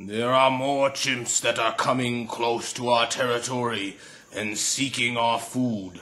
There are more chimps that are coming close to our territory and seeking our food.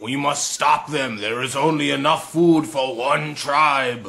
We must stop them. There is only enough food for one tribe.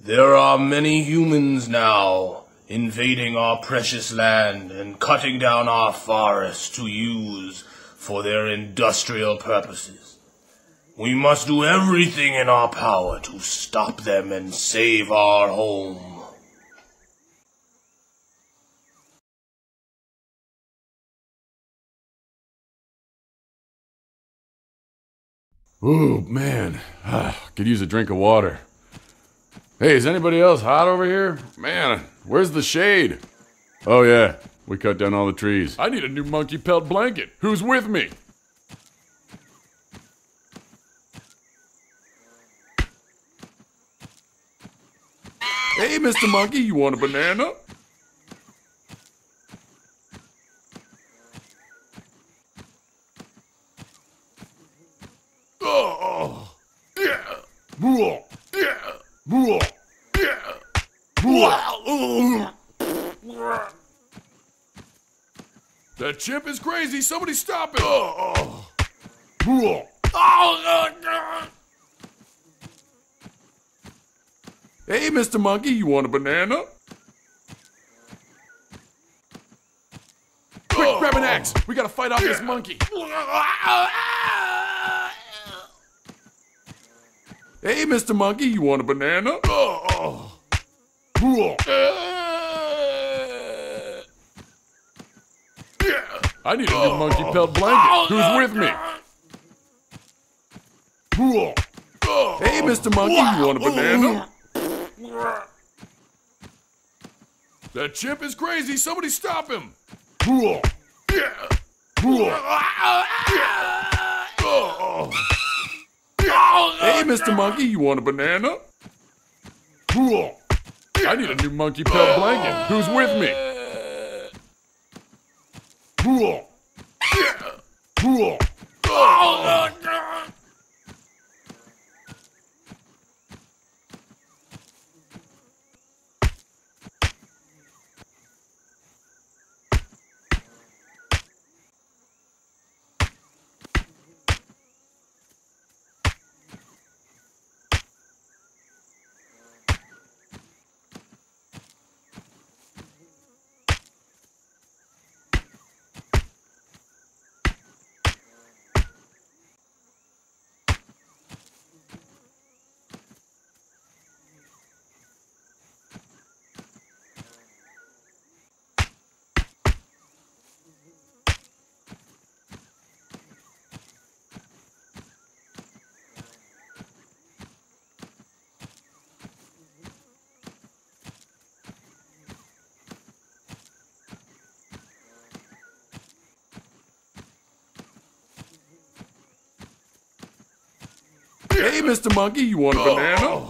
There are many humans now, invading our precious land and cutting down our forests to use for their industrial purposes. We must do everything in our power to stop them and save our home. Ooh, man. Could use a drink of water. Hey, is anybody else hot over here? Man, where's the shade? Oh yeah, We cut down all the trees. I need a new monkey pelt blanket. Who's with me? Hey, Mr. Monkey, you want a banana? Oh, yeah. Whoa. Yeah. Whoa. Yeah. Whoa. That chimp is crazy. Somebody stop it. Oh. Whoa. Oh, no. Hey, Mr. Monkey, you want a banana? Quick, grab an axe. We gotta fight off this monkey. Hey, Mr. Monkey, you want a banana? I need a new monkey pelt blanket. Who's with me? Hey, Mr. Monkey, you want a banana? That chimp is crazy. Somebody stop him. Hey, Mr. Monkey, you want a banana? I need a new monkey pelt blanket. Who's with me? Hey, Mr. Monkey, you want a banana?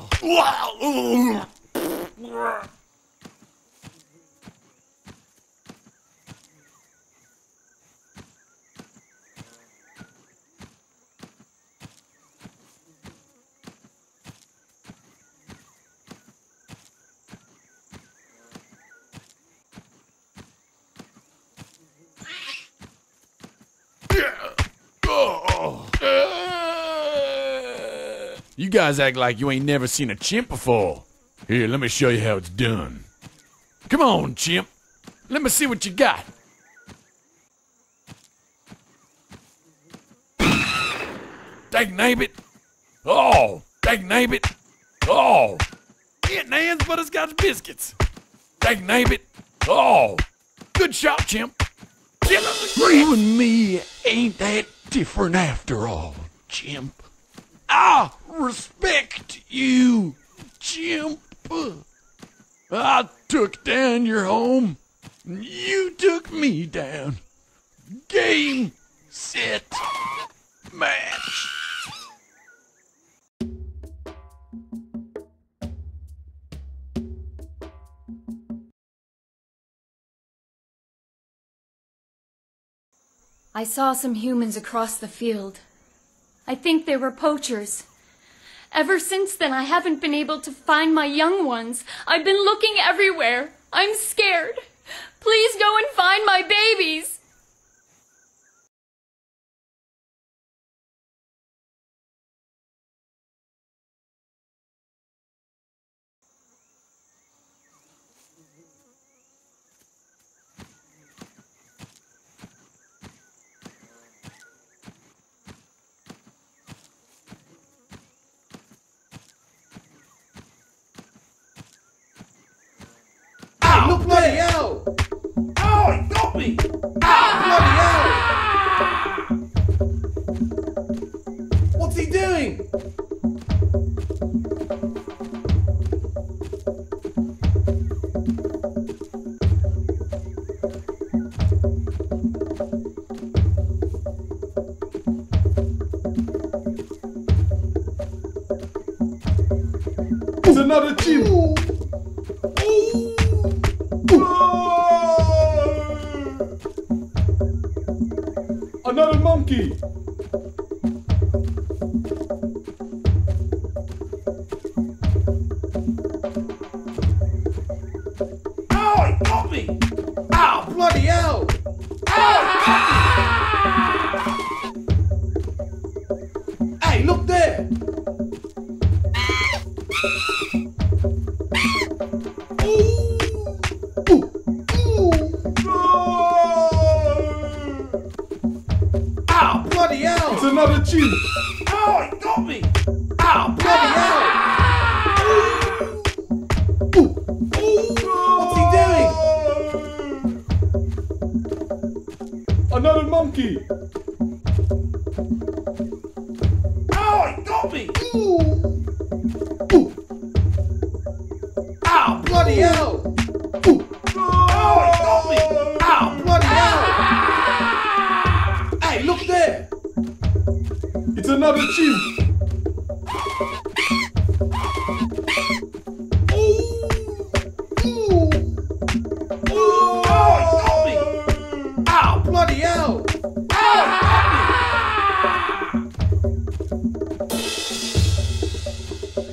You guys act like you ain't never seen a chimp before. Here, let me show you how it's done. Come on, chimp. Let me see what you got. Dagnabbit it. Oh, dagnabbit it. Oh, it nans, but it's got biscuits. Dagnabbit it. Oh, good shot, chimp. You and me ain't that different after all, chimp. I respect you, chimp. I took down your home. You took me down. Game, set, match. I saw some humans across the field. I think they were poachers. Ever since then, I haven't been able to find my young ones. I've been looking everywhere. I'm scared. Please go and find my babies. Bloody hell! Oh, he got me! Oh, ah! Bloody hell! What's he doing? another chip. No. Another monkey. Ow, he caught me. Ow, bloody hell. Ow. Hey, look there. Another chew. Oh, he got me. Ow, bloody hell. Ooh. Ooh. What's he doing? Another monkey. Oh, he got me. Ooh. Ooh. Ow, bloody hell. Ooh. Oh, he got me. Ow, bloody hell. Hey, look there. It's another chew. Ooh. Ooh. Oh, he got me. Ow, bloody hell. Ow,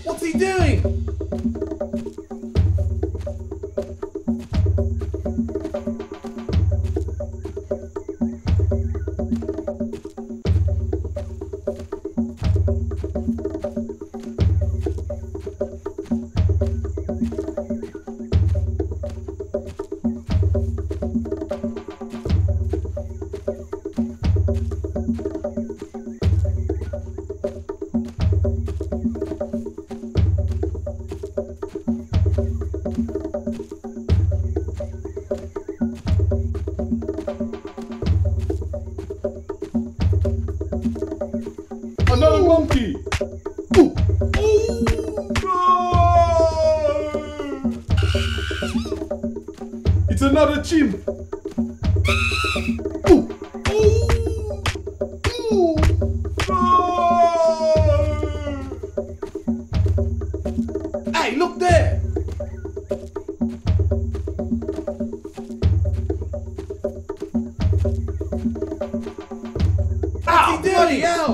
what's he doing? Another monkey. Ooh. Ooh. No. It's another chimp. Ooh. Ooh. Ooh. No. Hey, look there. Ow, bloody hell.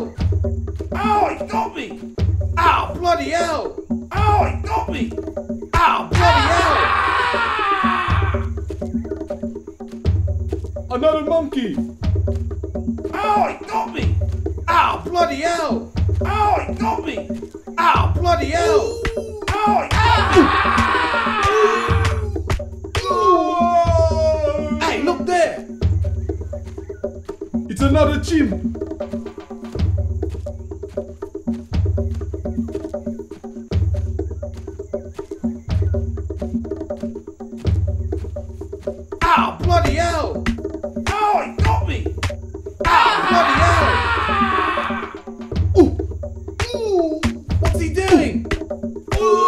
Ow, he got me! Ow, bloody hell! Ow, he got me! Ow, bloody hell! Another monkey! Ow, he got me! Ow, bloody hell! Ow, he got me! Ow, bloody hell! Ow, he got me! Hey, look there! It's another chimp! Ow, bloody hell! Ow, he got me! Ow, bloody hell! Ooh! Ooh! What's he doing? Ooh!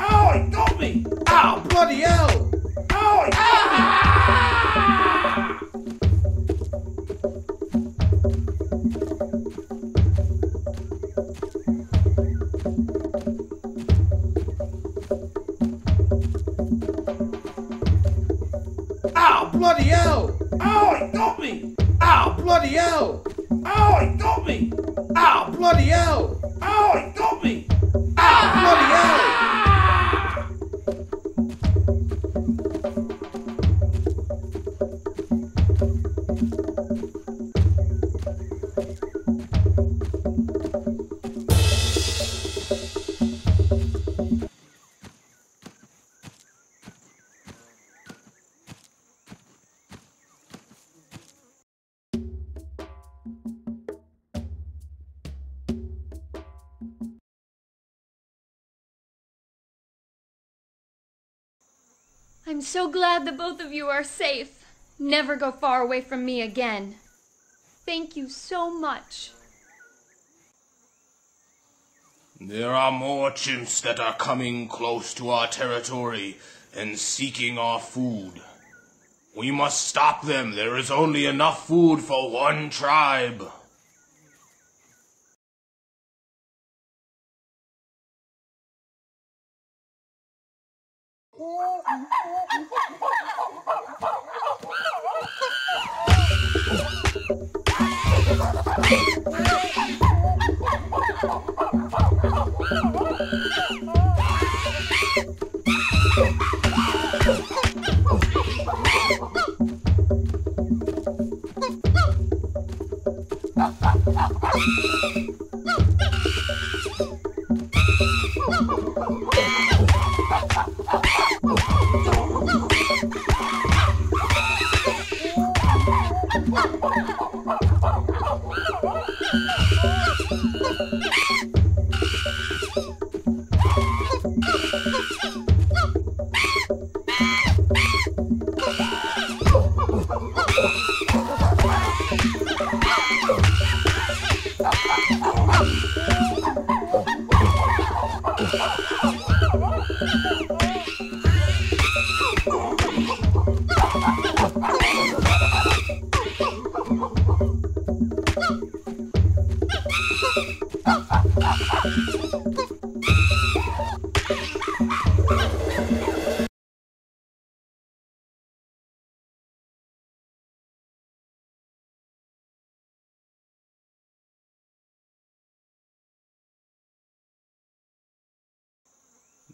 Ow, he got me! Ow, bloody hell! Ow, he got me! Bloody hell! Ow, he got me! Ow, bloody hell! Ow, he got me! Ow, bloody hell! Ow, he got me! Ow, bloody I'm so glad the both of you are safe. Never go far away from me again. Thank you so much. There are more chimps that are coming close to our territory and seeking our food. We must stop them. There is only enough food for one tribe.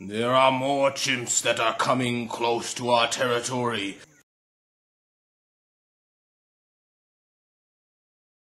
There are more chimps that are coming close to our territory.